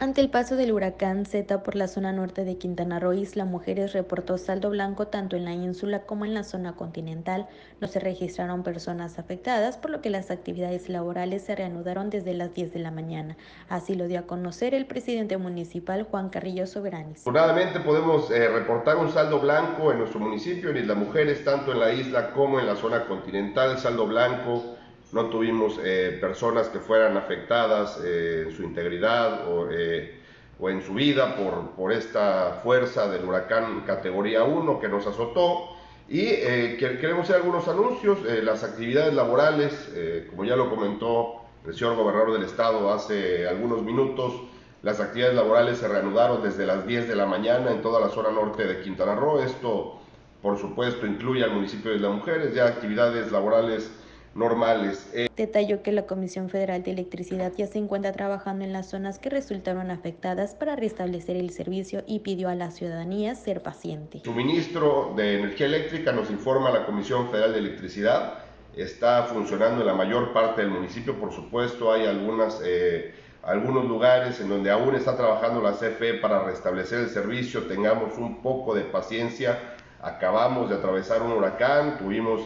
Ante el paso del huracán Zeta por la zona norte de Quintana Roo, Isla Mujeres reportó saldo blanco tanto en la ínsula como en la zona continental. No se registraron personas afectadas, por lo que las actividades laborales se reanudaron desde las 10 de la mañana. Así lo dio a conocer el presidente municipal, Juan Carrillo Soberanes. Afortunadamente podemos reportar un saldo blanco en nuestro municipio, en Isla Mujeres, tanto en la isla como en la zona continental. Saldo blanco. No tuvimos personas que fueran afectadas en su integridad o en su vida por esta fuerza del huracán categoría 1 que nos azotó. Y queremos hacer algunos anuncios. Las actividades laborales, como ya lo comentó el señor gobernador del estado hace algunos minutos, las actividades laborales se reanudaron desde las 10 de la mañana en toda la zona norte de Quintana Roo. Esto, por supuesto, incluye al municipio de Isla Mujeres. Ya actividades laborales normales. Detalló que la Comisión Federal de Electricidad ya se encuentra trabajando en las zonas que resultaron afectadas para restablecer el servicio y pidió a la ciudadanía ser paciente. El suministro de energía eléctrica, nos informa la Comisión Federal de Electricidad, está funcionando en la mayor parte del municipio. Por supuesto, hay algunos lugares en donde aún está trabajando la CFE para restablecer el servicio. Tengamos un poco de paciencia. Acabamos de atravesar un huracán, tuvimos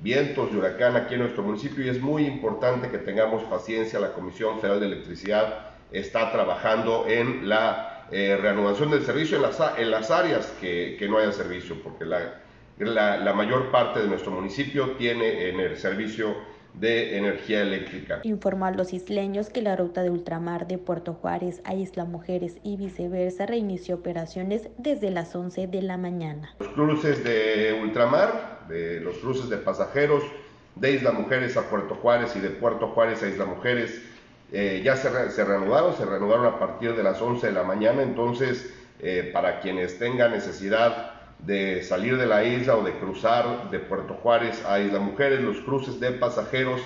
vientos de huracán aquí en nuestro municipio y es muy importante que tengamos paciencia. La Comisión Federal de Electricidad está trabajando en la reanudación del servicio en las áreas que no haya servicio, porque la mayor parte de nuestro municipio tiene en el servicio de energía eléctrica. Informó a los isleños que la ruta de ultramar de Puerto Juárez a Isla Mujeres y viceversa reinició operaciones desde las 11 de la mañana. Los cruces de ultramar, los cruces de pasajeros de Isla Mujeres a Puerto Juárez y de Puerto Juárez a Isla Mujeres ya se reanudaron a partir de las 11 de la mañana. Entonces, para quienes tengan necesidad de salir de la isla o de cruzar de Puerto Juárez a Isla Mujeres, los cruces de pasajeros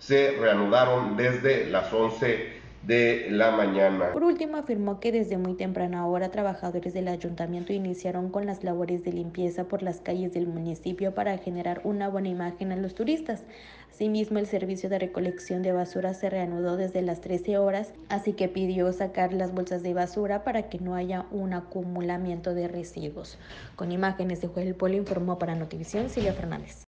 se reanudaron desde las 11 de la mañana. Por último, afirmó que desde muy temprana hora trabajadores del ayuntamiento iniciaron con las labores de limpieza por las calles del municipio para generar una buena imagen a los turistas. Asimismo, el servicio de recolección de basura se reanudó desde las 13 horas, así que pidió sacar las bolsas de basura para que no haya un acumulamiento de residuos. Con imágenes de José Pulido, informó para Notivisión Silvia Fernández.